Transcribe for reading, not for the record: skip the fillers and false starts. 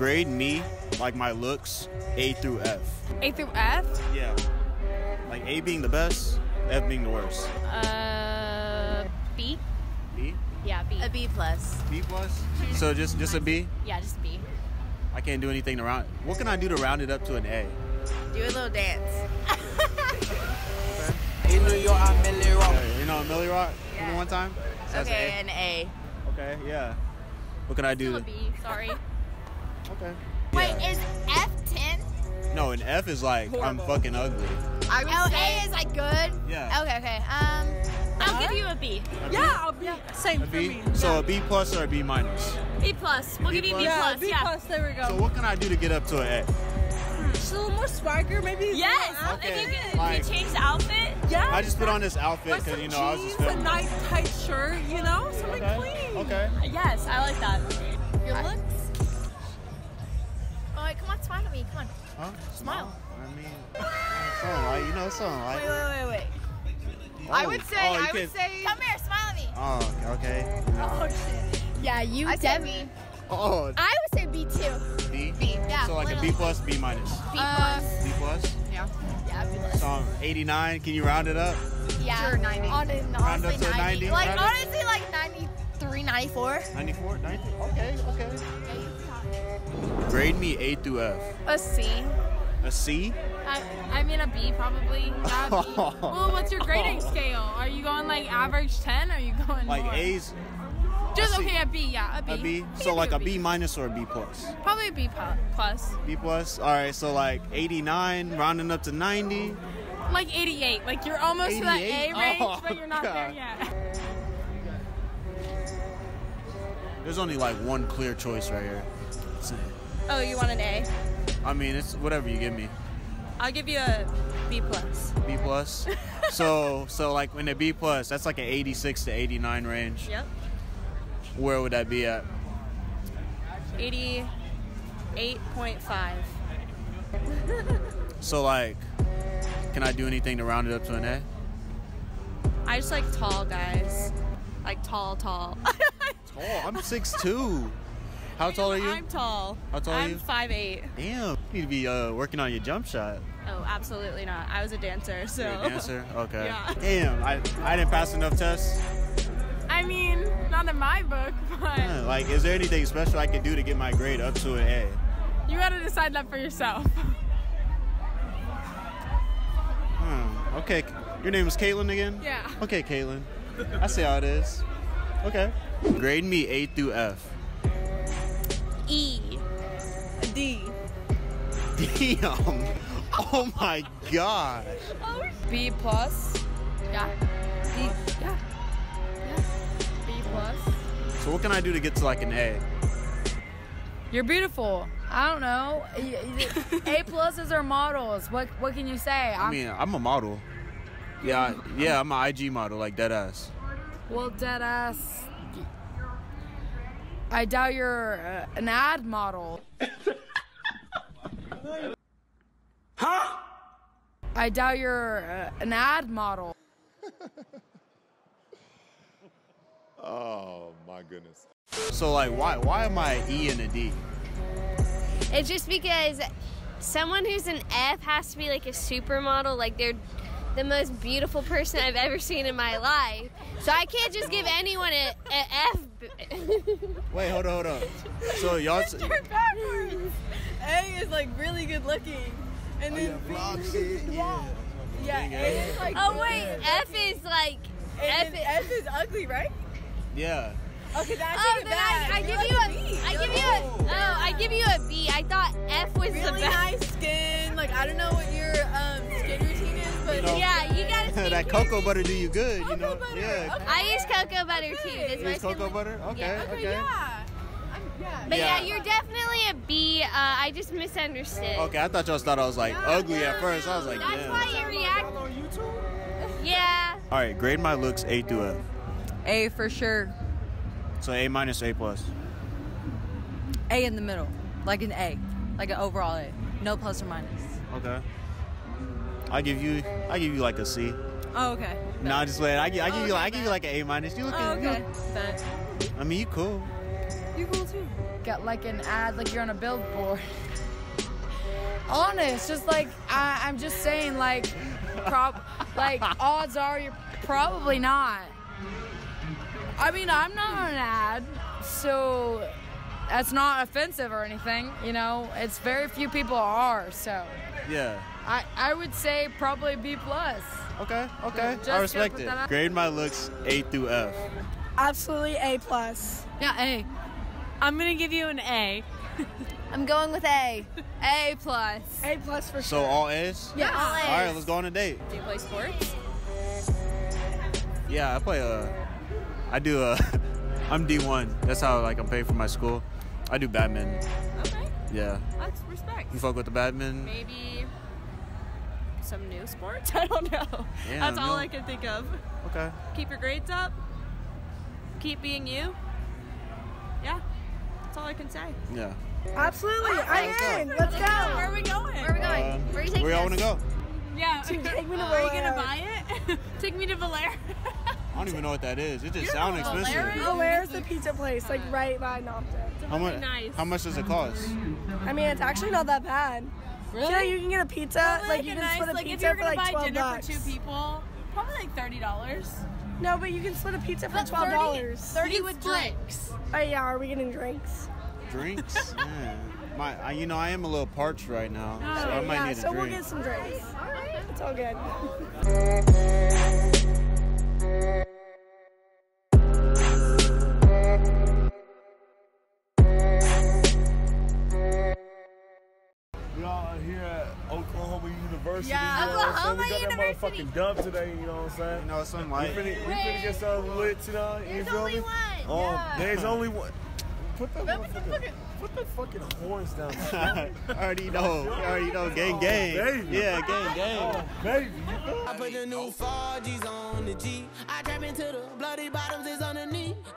Grade me, like my looks, A through F. A through F? Yeah. Like A being the best, F being the worst. B? B? Yeah, B. A B plus. B plus? So just a B? Yeah, just a B. I can't do anything to round it. What can I do to round it up to an A? Do a little dance. Okay. In New York, I'm Millie Rock. You know Millie Rock? Yeah. One time? So okay, an A. Okay, yeah. What can I do? Still a B, sorry. Okay. Wait, yeah. Is F 10? No, an F is like, horrible. I'm fucking ugly. I would say A is like good? Yeah. Okay, okay. I'll give you a B. A B? Yeah, I'll be. Yeah. Same for me. So yeah. A B plus or a B minus? B plus. We'll give you B plus. Yeah, B plus, there we go. So what can I do to get up to an A? Just a little more swagger, maybe? Yes! Okay. If you like, can change the outfit? Yeah. I just put on this outfit because, you know, I was just feeling a nice tight shirt, you know? Something clean. Okay. Yes, I like that. Your looks? Oh, wait, come on, smile at me. Come on. Huh? Smile. I mean, it's all right. You know, it's all right. Wait. Oh, I would say. Come here, smile at me. Oh, okay. Oh, shit. Yeah, you definitely. Oh. I would say B too. B? B, yeah. So like a B plus, B minus. B plus. B plus? Yeah. Yeah, B plus. So 89, can you round it up? Yeah. Sure, 90. Round up to 90? Like honestly like 93, 94. 94, 90? Okay. Grade me A through F. A C. A C? I mean a B probably. Yeah, B. Well, what's your grading scale? Are you going like average 10 or are you going like more? A's? Just okay, a B, yeah, a B. A B? So like a B minus or a B plus? Probably a B plus. B plus? Alright, so like 89, rounding up to 90. Like 88, like you're almost to that A range, but you're not there yet. There's only like one clear choice right here. Oh, you want an A? I mean, it's whatever you give me. I'll give you a B plus. B plus? So like in a B plus, that's like an 86 to 89 range. Yep. Where would that be at? 88.5. So like, can I do anything to round it up to an A? I just like tall guys. Like tall. Tall? I'm 6'2". How tall are you? I'm tall. How tall are you? I'm 5'8". Damn, you need to be working on your jump shot. Oh, absolutely not. I was a dancer, so. You're a dancer? Okay. Yeah. Damn, I didn't pass enough tests. I mean, not in my book, but... Yeah, like, is there anything special I can do to get my grade up to an A? You gotta decide that for yourself. Okay, your name is Caitlin again? Yeah. Okay, Caitlin. I see how it is. Okay. Grade me A through F. E. D. Damn. Oh my gosh. B plus. Yeah. B, yeah. So what can I do to get to like an A? You're beautiful. I don't know. A pluses are models. What can you say? I mean, I'm a model. Yeah, I'm an IG model, like dead ass. Well, dead ass. I doubt you're an ad model. Huh? I doubt you're an ad model. Oh my goodness. So like why am I an E and a D? It's just because someone who's an F has to be like a supermodel, like they're the most beautiful person I've ever seen in my life. So I can't just give anyone an F. Wait, hold on. So y'all turn backwards. A is like really good looking. And then yeah, A is like F is like F is ugly, right? Yeah. Okay, that's even bad. I give you a B. I thought F was really the best. Nice skin. Like I don't know what your skin routine is, but you know, yeah, you gotta. That cocoa butter do you good, you know? Butter. Yeah. Okay. I use cocoa butter too. You use cocoa butter? Okay. Yeah. Okay. Yeah. But yeah, you're definitely a B. I just misunderstood. Okay, I thought y'all thought I was like ugly at first. I was like, that's why you react. On YouTube? Yeah. All right, grade my looks A through F. A for sure. So A minus, A plus. A in the middle, like an A, like an overall A, no plus or minus. Okay. I give you like a C. Oh, okay. No, nah, just wait. I give you like an A minus. You look. Okay. I mean, you cool. You cool too. Got like an ad, like you're on a billboard. Honest, just like I'm just saying, like, like odds are you're probably not. I mean, I'm not on an ad, so that's not offensive or anything. You know, it's very few people are. So yeah, I would say probably B+. Okay, okay, so I respect it. Grade my looks A through F. Absolutely A+. Yeah, A. I'm gonna give you an A. I'm going with A. A+. A+ for sure. So all A's? Yeah, all A's. All right, let's go on a date. Do you play sports? Yeah, I play I'm D1. That's how like I'm paid for my school. I do Batman. Okay. Yeah. That's respect. You fuck with the Batman? Maybe some new sports? I don't know. Yeah, that's all I can think of. Okay. Keep your grades up. Keep being you. Yeah. That's all I can say. Yeah. Absolutely. I'm in. Let's go. Where are we going? Where are we going? Where are you taking us? Where y'all want to go? Yeah. Take me to Valera. Are you going to buy it? Take me to Valera. I don't even know what that is. It just sounds expensive. Valera's the pizza place, like right by Nopta. How much does it cost? I mean, it's actually not that bad. Really? Yeah, you can get a pizza. Probably like you can split a pizza for like $12. If you're going to buy dinner for two people, probably like $30. No, but you can split a pizza for $12. 30 with drinks. Oh yeah, are we getting drinks? Drinks? Yeah. You know, I am a little parched right now, so I might need a drink. So we'll get some drinks. All right. It's all good. University, yeah, Oklahoma so we got that motherfucking dub today, you know what I'm saying? You know, it's sunlight. We finna get something lit today, you feel me? There's only one. Put the fucking horns down. I already know. Gang, gang. Baby. Yeah, gang, gang. Baby. I put the new 4Gs on the G. I trap into the bloody bottoms is underneath.